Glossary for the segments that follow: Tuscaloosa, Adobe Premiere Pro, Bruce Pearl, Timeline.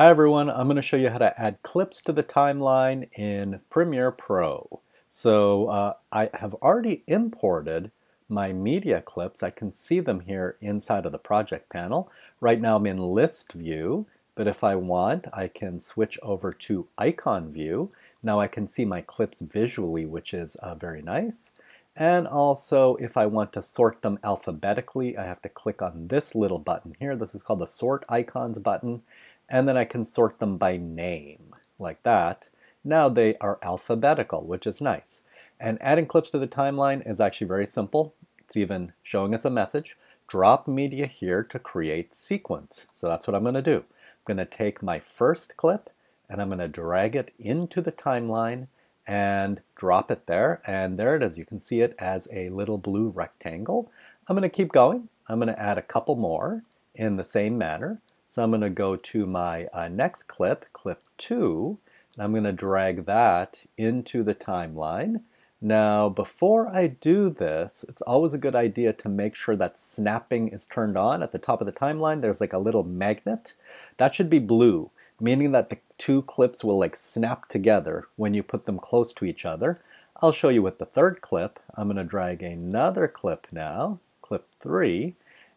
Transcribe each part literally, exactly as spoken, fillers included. Hi everyone, I'm going to show you how to add clips to the timeline in Premiere Pro. So uh, I have already imported my media clips. I can see them here inside of the project panel. Right now I'm in list view, but if I want I can switch over to icon view. Now I can see my clips visually, which is uh, very nice. And also, if I want to sort them alphabetically, I have to click on this little button here. This is called the Sort Icons button. And then I can sort them by name, like that. Now they are alphabetical, which is nice. And adding clips to the timeline is actually very simple. It's even showing us a message. Drop media here to create sequence. So that's what I'm going to do. I'm going to take my first clip, and I'm going to drag it into the timeline and drop it there. And there it is. You can see it as a little blue rectangle. I'm going to keep going. I'm going to add a couple more in the same manner. So I'm going to go to my uh, next clip, clip two, and I'm going to drag that into the timeline. Now, before I do this, it's always a good idea to make sure that snapping is turned on. At the top of the timeline, there's like a little magnet. That should be blue, meaning that the two clips will like snap together when you put them close to each other. I'll show you with the third clip. I'm going to drag another clip now, clip three.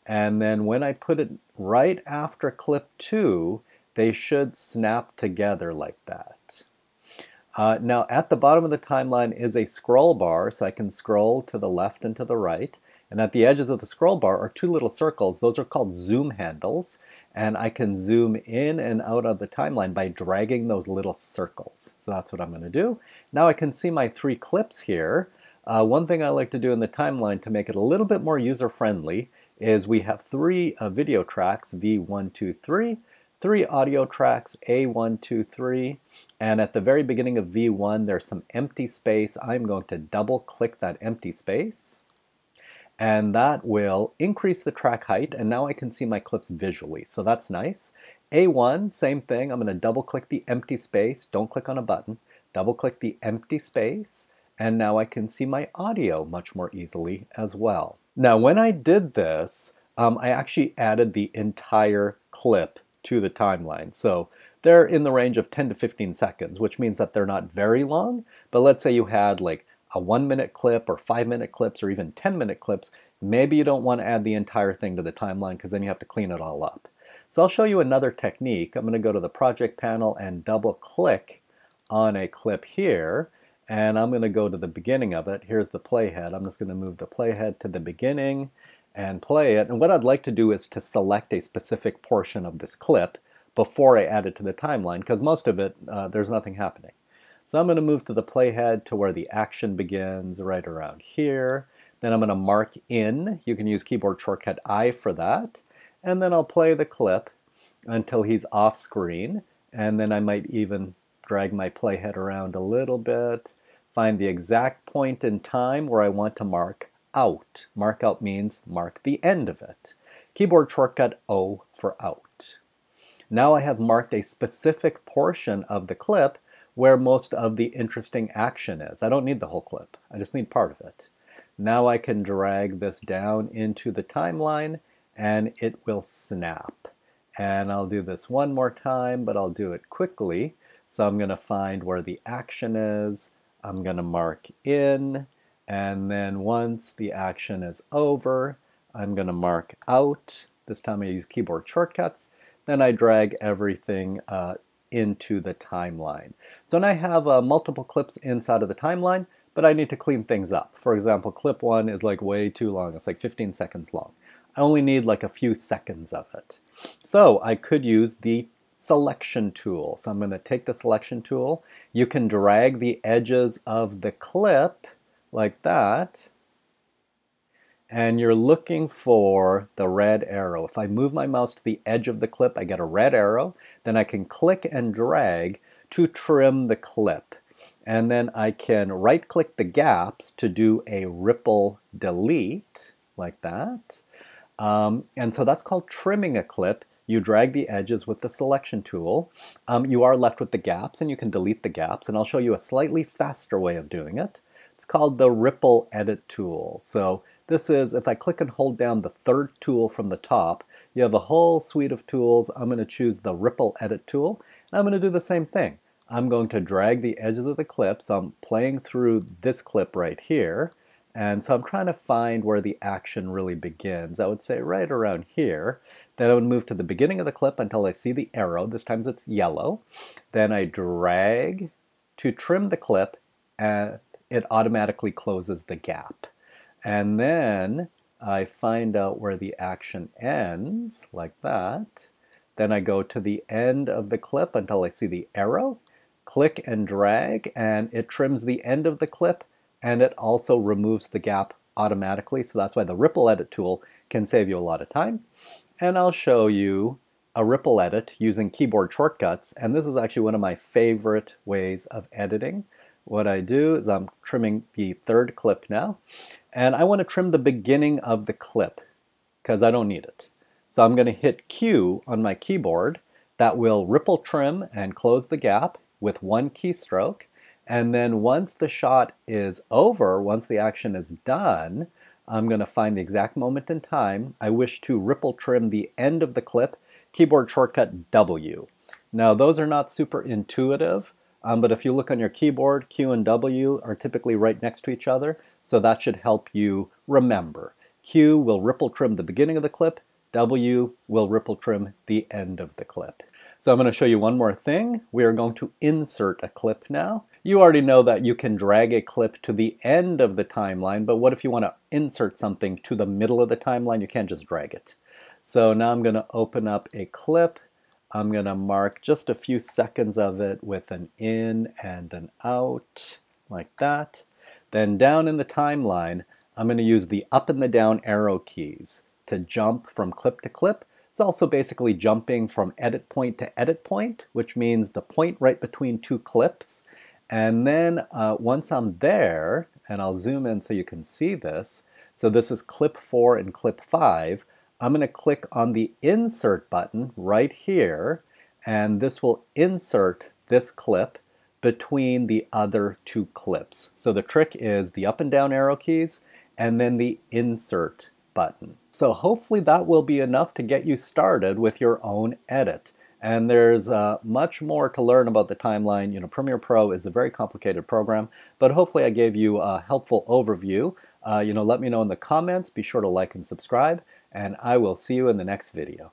And then when I put it right after clip two, they should snap together like that. Uh, now at the bottom of the timeline is a scroll bar, so I can scroll to the left and to the right. And at the edges of the scroll bar are two little circles. Those are called zoom handles. And I can zoom in and out of the timeline by dragging those little circles. So that's what I'm going to do. Now I can see my three clips here. Uh, one thing I like to do in the timeline to make it a little bit more user-friendly is we have three uh, video tracks, V one, two, three, three audio tracks, A one, two, three, and at the very beginning of V one there's some empty space. I'm going to double-click that empty space, and that will increase the track height, and now I can see my clips visually, so that's nice. A one, same thing. I'm going to double-click the empty space. Don't click on a button. Double-click the empty space, and now I can see my audio much more easily as well. Now when I did this, um, I actually added the entire clip to the timeline. So they're in the range of ten to fifteen seconds, which means that they're not very long. But let's say you had like a one minute clip or five minute clips or even ten minute clips. Maybe you don't want to add the entire thing to the timeline because then you have to clean it all up. So I'll show you another technique. I'm going to go to the project panel and double click on a clip here. And I'm going to go to the beginning of it. Here's the playhead. I'm just going to move the playhead to the beginning and play it. And what I'd like to do is to select a specific portion of this clip before I add it to the timeline, because most of it, uh, there's nothing happening. So I'm going to move to the playhead to where the action begins, right around here. Then I'm going to mark in. You can use keyboard shortcut I for that. And then I'll play the clip until he's off screen. And then I might even drag my playhead around a little bit. Find the exact point in time where I want to mark out. Mark out means mark the end of it. Keyboard shortcut O for out. Now I have marked a specific portion of the clip where most of the interesting action is. I don't need the whole clip. I just need part of it. Now I can drag this down into the timeline and it will snap. And I'll do this one more time, but I'll do it quickly. So I'm going to find where the action is. I'm going to mark in, and then once the action is over, I'm going to mark out. This time I use keyboard shortcuts. Then I drag everything uh, into the timeline. So now I have uh, multiple clips inside of the timeline, but I need to clean things up. For example, clip one is like way too long. It's like fifteen seconds long. I only need like a few seconds of it. So I could use the selection tool. So I'm going to take the selection tool. You can drag the edges of the clip like that, and you're looking for the red arrow. If I move my mouse to the edge of the clip, I get a red arrow. Then I can click and drag to trim the clip, and then I can right click the gaps to do a ripple delete like that. Um, and so that's called trimming a clip. You drag the edges with the selection tool. Um, you are left with the gaps, and you can delete the gaps. And I'll show you a slightly faster way of doing it. It's called the ripple edit tool. So this is, if I click and hold down the third tool from the top, You have the whole suite of tools. I'm going to choose the Ripple Edit tool, and I'm going to do the same thing. I'm going to drag the edges of the clip, so I'm playing through this clip right here, and so I'm trying to find where the action really begins. I would say right around here. Then I would move to the beginning of the clip until I see the arrow. This time it's yellow. Then I drag to trim the clip, and it automatically closes the gap. And then I find out where the action ends, like that. Then I go to the end of the clip until I see the arrow, click and drag, and it trims the end of the clip, and it also removes the gap automatically. So that's why the Ripple Edit tool can save you a lot of time. And I'll show you a Ripple Edit using keyboard shortcuts, and this is actually one of my favorite ways of editing. What I do is I'm trimming the third clip now, and I want to trim the beginning of the clip because I don't need it. So I'm going to hit Q on my keyboard. That will ripple trim and close the gap with one keystroke. And then once the shot is over, once the action is done, I'm going to find the exact moment in time. I wish to ripple trim the end of the clip, keyboard shortcut W. Now those are not super intuitive, um, but if you look on your keyboard, Q and W are typically right next to each other, so that should help you remember. Q will ripple trim the beginning of the clip, W will ripple trim the end of the clip. So I'm going to show you one more thing. We are going to insert a clip now. You already know that you can drag a clip to the end of the timeline, but what if you want to insert something to the middle of the timeline? You can't just drag it. So now I'm going to open up a clip. I'm going to mark just a few seconds of it with an in and an out, like that. Then down in the timeline, I'm going to use the up and the down arrow keys to jump from clip to clip. It's also basically jumping from edit point to edit point, which means the point right between two clips. And then uh, once I'm there, and I'll zoom in so you can see this, so this is clip four and clip five, I'm going to click on the insert button right here, and this will insert this clip between the other two clips. So the trick is the up and down arrow keys and then the insert button. So hopefully that will be enough to get you started with your own edit. And there's uh, much more to learn about the timeline. You know, Premiere Pro is a very complicated program, but hopefully I gave you a helpful overview. Uh, you know, let me know in the comments. Be sure to like and subscribe, and I will see you in the next video.